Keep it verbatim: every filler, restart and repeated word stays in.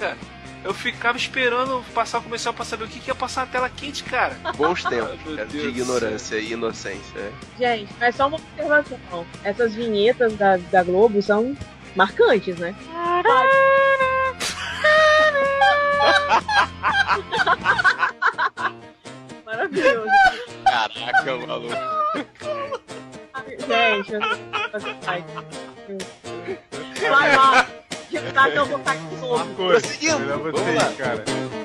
cara. Eu ficava esperando passar o comercial pra saber o que, que ia passar na tela quente, cara. Bons tempos, cara, de ignorância e inocência. É. Gente, mas só uma observação. Essas vinhetas da, da Globo são marcantes, né? Maravilhoso. Caraca, maluco. Gente, eu não... Vai lá. Tá, então eu vou estar aqui. Vamos lá.